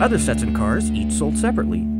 Other sets and cars, each sold separately.